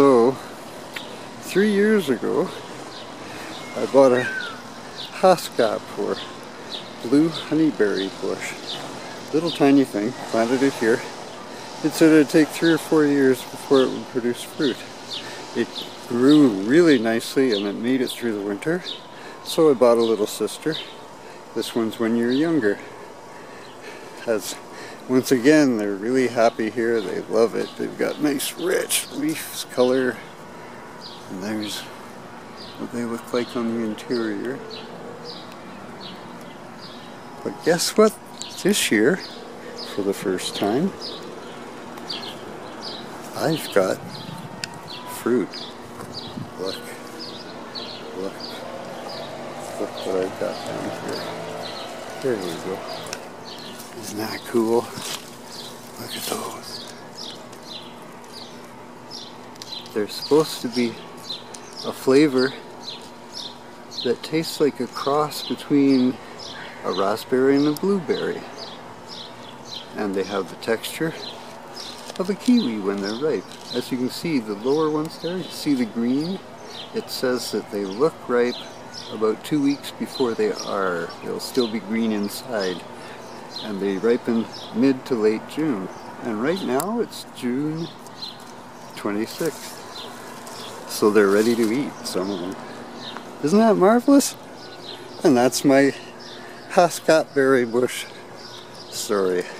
So 3 years ago I bought a Haskap or Blue Honeyberry bush. Little tiny thing, planted it here. It said it would take 3 or 4 years before it would produce fruit. It grew really nicely and it made it through the winter. So I bought a little sister. This one's 1 year younger. Once again, they're really happy here. They love it. They've got nice rich leaf color. And there's what they look like on the interior. But guess what? This year, for the first time, I've got fruit. Look. Look. Look what I've got down here. There we go. Isn't that cool? Look at those. They're supposed to be a flavor that tastes like a cross between a raspberry and a blueberry. And they have the texture of a kiwi when they're ripe. As you can see, the lower ones there, you see the green? It says that they look ripe about 2 weeks before they are. They'll still be green inside. And they ripen mid to late June. And right now it's June 26th. So they're ready to eat, some of them. Isn't that marvelous? And that's my Haskap berry bush story.